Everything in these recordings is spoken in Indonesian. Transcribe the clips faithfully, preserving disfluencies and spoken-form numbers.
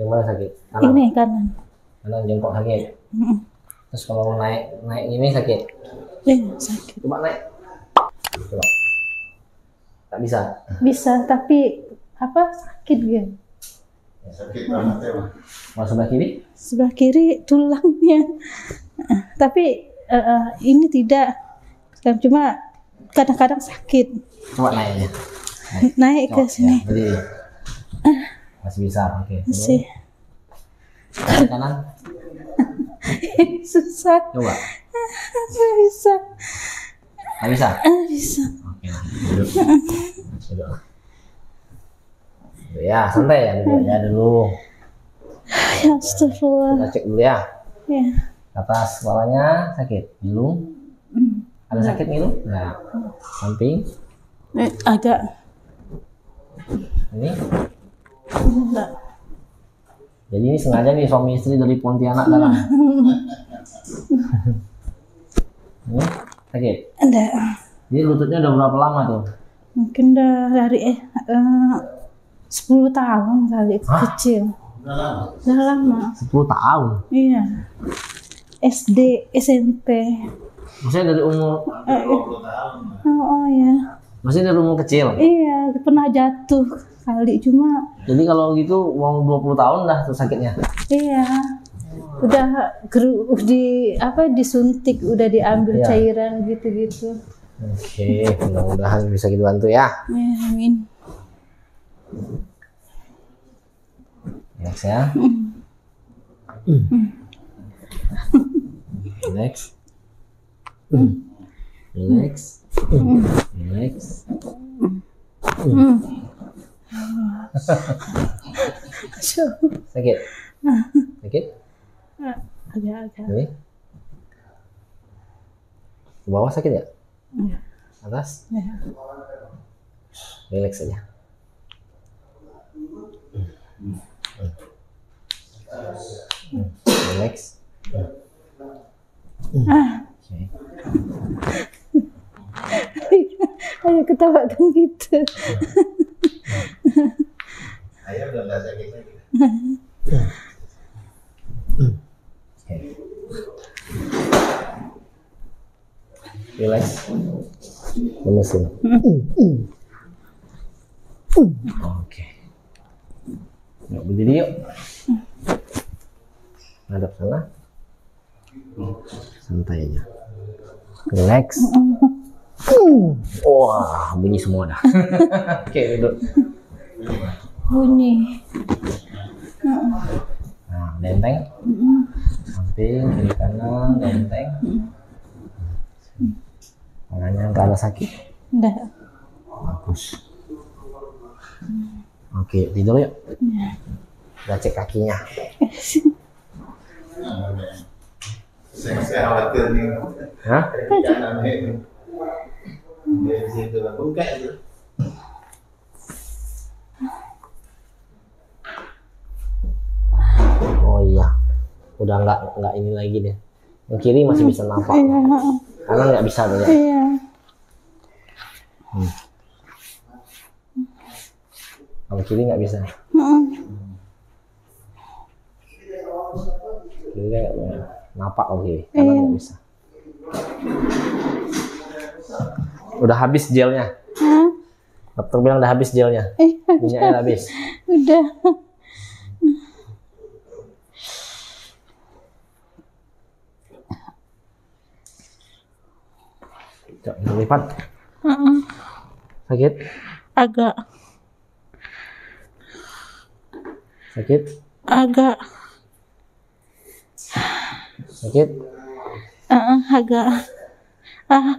Yang mana sakit? Kanan. Ini kanan. Kanan jongkok sakit. Mm. Terus kalau naik naik ini sakit? Iya, sakit. Coba naik. Coba. Tak bisa. Bisa, tapi apa sakit gitu? Sakit banget ya. Mau sebelah kiri? Sebelah kiri tulangnya. Tapi uh, ini tidak. Cuma kadang-kadang sakit. Coba naik aja. Naik, naik ke coba, sini. Ya, masih bisa, oke. Okay. Masih. Kanan, kanan. Susah. Coba. Nggak bisa. Nggak bisa? Nggak bisa. Oke, duduk. Duduk. Ya, santai ya. Duduk ya dulu. Ya, astagfirullah. Kita cek dulu ya. Ya. Atas kepalanya sakit. Ngilu. Ada sakit ngilu? Nah. Samping. Eh, agak. Ini. Enggak. Jadi ini sengaja nih suami istri dari Pontianak datang. Ini sakit? Enggak. Jadi lututnya udah berapa lama tuh? Mungkin dari eh, eh sepuluh tahun kali. Hah? Kecil. Udah lama. Udah lama. sepuluh tahun? Iya. S D, S M P. Maksudnya dari umur eh, dua puluh tahun. Oh, oh ya. Maksudnya dari umur kecil? Iya, pernah jatuh. Kali cuma jadi kalau gitu uang dua puluh tahun dah tuh sakitnya. Iya, udah geru, di apa disuntik, udah diambil iya. Cairan gitu-gitu. Oke, mudah-mudahan bisa kita bantu ya. Ya, amin. Next ya. Mm. Next. Mm. Next. Mm. Next. Mm. Mm. Sakit? Sakit? Agak-agak. Ini? Ke bawah sakit ya? Ya. Atas? Ya. Relax aja. Hmm. Hmm. Relax. Hmm. Ah. Okay. Ayo ketawa kan gitu. Ayo udah nggak sakit lagi. Relax. Lemesin. Oke. Yuk berdiri yuk. Ngadap sana. Santai aja. Relax. Wah, bunyi semua dah. Oke, duduk. Bunyi. Nah, lenteng. Samping, kiri kanan, lenteng. Tangannya nggak ada sakit? Nggak. Bagus. Oke, tidur yuk. Kita cek kakinya. Saya khawatir nih. Hah? Dari situ lah, buka itu. Oh iya, udah nggak nggak ini lagi deh. Yang kiri masih bisa nampak, kanan nggak bisa tuh ya. Iya. Hmm. Kalau kiri nggak bisa. Kiri nggak nampak kalau kiri, kanan nggak bisa. Udah habis gelnya. Hah? Dokter bilang udah habis gelnya. Eh, minyaknya udah habis. Udah. Coba kita lipat. Uh-uh. Sakit? Agak. Sakit? Agak. Sakit? Uh-uh, agak. Ah.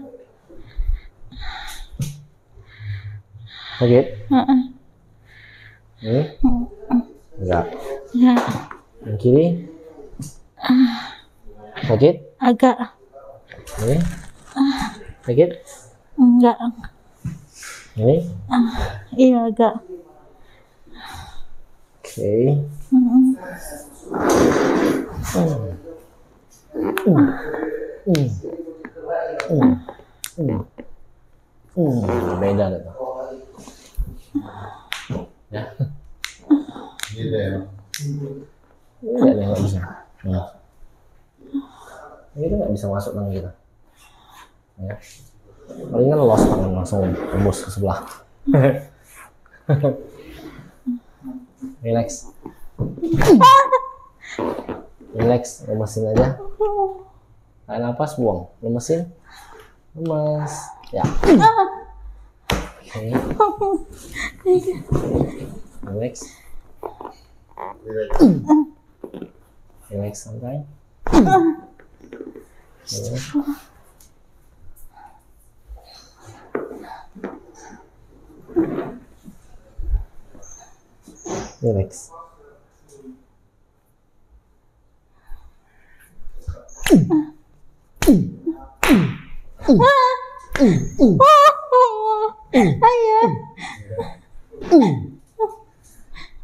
Sakit? Heeh. Nih? Enggak. Yang kiri sakit? Agak. Ini? Sakit? Enggak. Ini? Iya agak. Oke. Okay. Hmm. Hmm. Hmm. Hmm. Hmm. Hmm, beda deh. Ya. Gitu ya. Enggak ada yang bisa. Nah. Ini tuh nggak bisa masuk tangan kita. Ya. Palingan los tangan langsung tembus ke sebelah. Relax. Relax, lemesin aja. Tahan nafas, buang. Lemesin. Lemas. Ya. Okay. Relax. Relax santai. Relax. Relax. Ayah.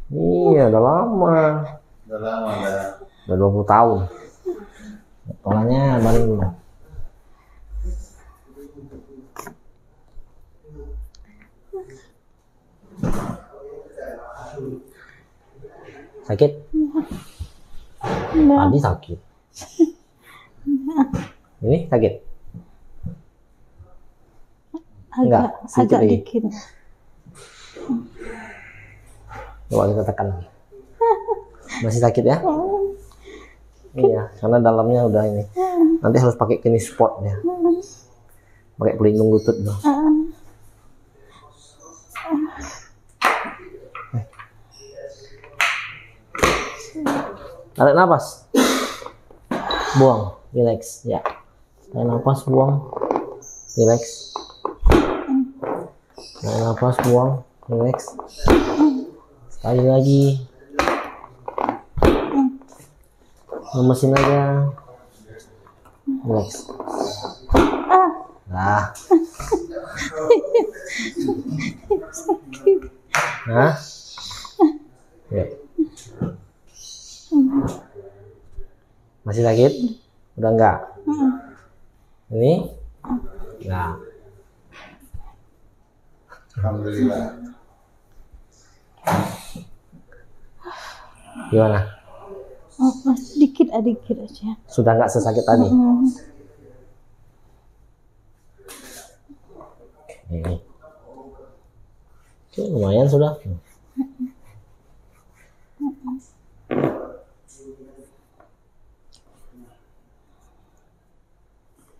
Iya, udah lama. Udah lama dah. Udah dua puluh tahun. Polanya baru dulu. Sakit? Nggak. Tadi sakit. Nggak. Ini sakit? Enggak, agak dikit. Coba kita tekan lagi. Masih sakit ya? Iya, karena dalamnya udah ini. Nanti harus pakai kini spot ya. Pakai pelindung lutut dong. Tarik nafas. Buang, relax ya. Tarik nafas, buang. Relax. Tarik nafas, buang, relax. Sekali lagi. Lemesin aja. Relax. Nah. Sakit. Nah. Ya. Masih sakit? Udah enggak? Ini? Nah. Alhamdulillah. Gimana? Oh, masih dikit dikit aja. Sudah nggak sesakit tadi? Hmm. Oke. Oke, lumayan sudah.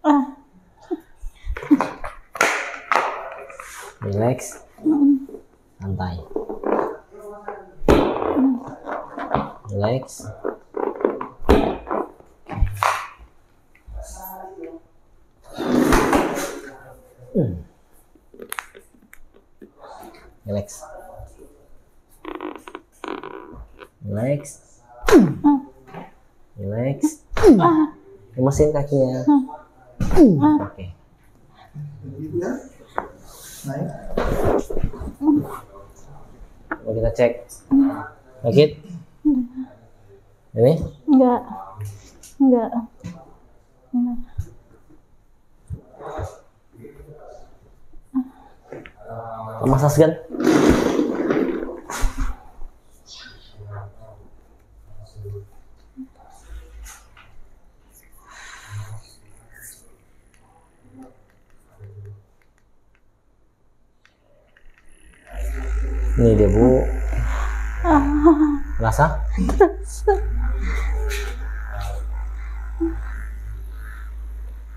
Ah. Relax, santai. Relax. Hmm. Relax. Relax. Relax. Lemesin kakinya. Oke. Mau kita cek sakit? Ini? Enggak, enggak. Enggak. Mas Asgan? Ini dia bu, rasa?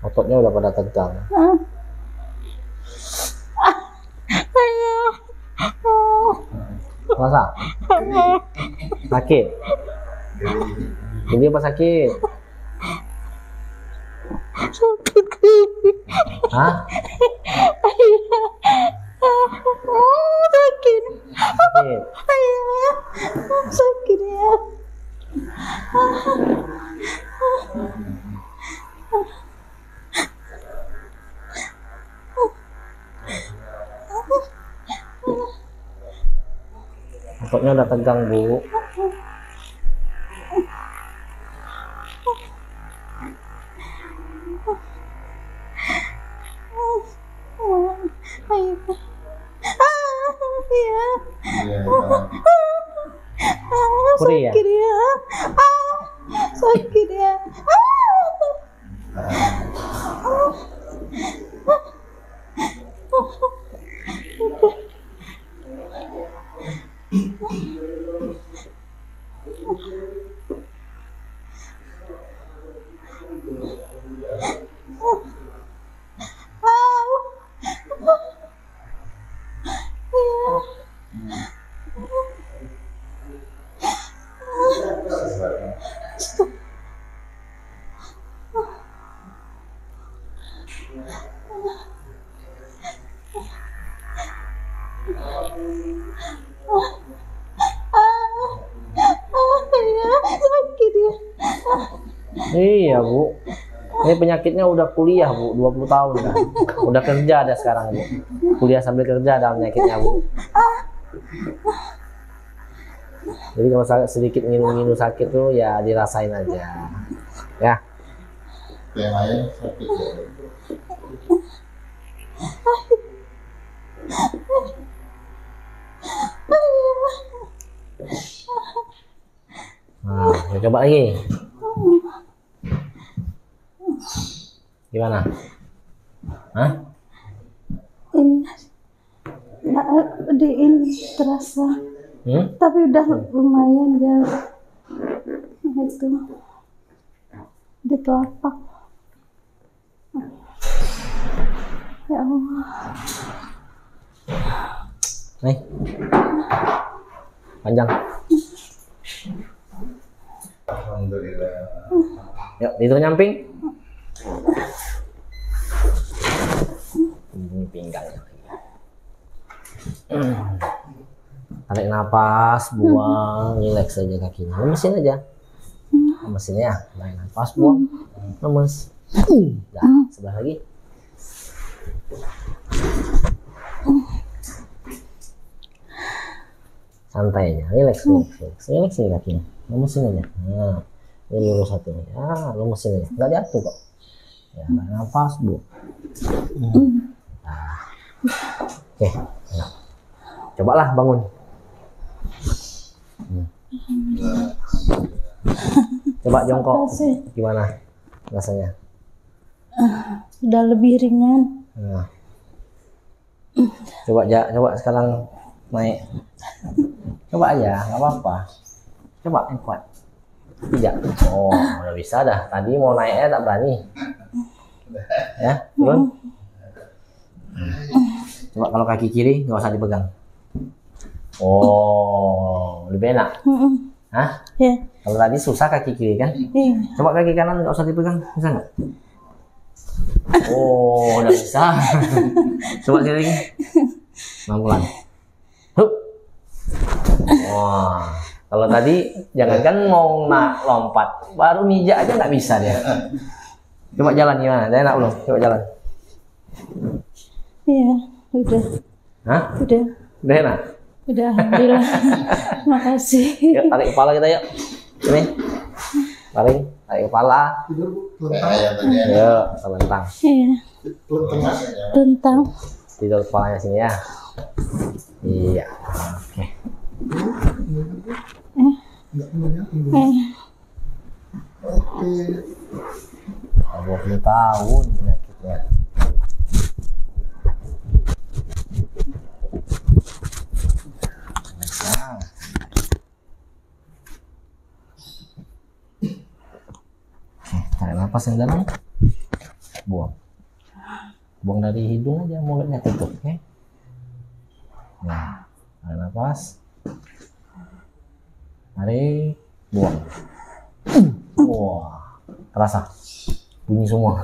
Ototnya udah pada tegang. Rasa? Sakit? Ini apa sakit? Hah? Sakit. sakit. Sakit ya. Pokoknya udah tegang, Bu. Sakit ya, ah, sakit ya, iya Bu, ini penyakitnya udah kuliah Bu, dua puluh tahun kan? Udah kerja ada sekarang Bu, kuliah sambil kerja ada penyakitnya Bu. Jadi kalau sedikit ngilu-ngilu sakit tuh ya dirasain aja, ya. Yang lain sakit ya. Nah, kita coba lagi. Gimana? Hah? Ini nah, di ini terasa. Hmm? Tapi udah lumayan jauh. Nah, itu di telapak. Ya Allah. Nih. Panjang. Alhamdulillah. Yuk, tidur nyamping. Ini pinggangnya. Tarik nafas, buang, relax aja kakinya. Lemesin aja. Lemesin ya. Tarik nafas, buang. Lemes. Udah, sebelah lagi. Santai aja, relax, relax. Relax aja kakinya. Lemesin aja. Nah, ini lurus satu. Ya, lemesin aja. Enggak jatuh kok. Ya, tarik nafas, buang. Hmm. Nah. Oke, nah. Cobalah bangun. Hmm. Coba jongkok, gimana rasanya? Uh, udah lebih ringan. Nah. Coba aja, coba sekarang naik. Coba aja, nggak apa-apa. Coba yang kuat. Tidak. Oh, udah bisa dah. Tadi mau naiknya tak berani. Ya, turun. Coba kalau kaki kiri nggak usah dipegang. Oh, lebih enak. Hah? Yeah. Kalau tadi susah kaki kiri kan? Yeah. Coba kaki kanan nggak usah dipegang, bisa nggak? Oh, udah bisa. Coba sini lagi. Pelan-pelan. Hup. Wah. Kalau tadi jangankan mau nak lompat, baru mijak aja nggak bisa dia. Coba jalan gimana? Udah enak belum? Coba jalan. Iya, udah. Hah? Udah. Udah enak? Udah, alhamdulillah. Makasih. Yuk, tarik kepala kita yuk. Ini. Tarik, tarik kepala. Yuk, telentang. Iya. Telentang. Tidur kepalanya sini ya. Iya. Oke. Eh. Eh. Oke. dua puluh tahun penyakitnya. Nah. Tarik nafas yang dalam, buang, buang dari hidung aja, mulutnya tutup, oke? Okay? Nah, tarik nafas, tarik, buang, wah, terasa. Bunyi semua.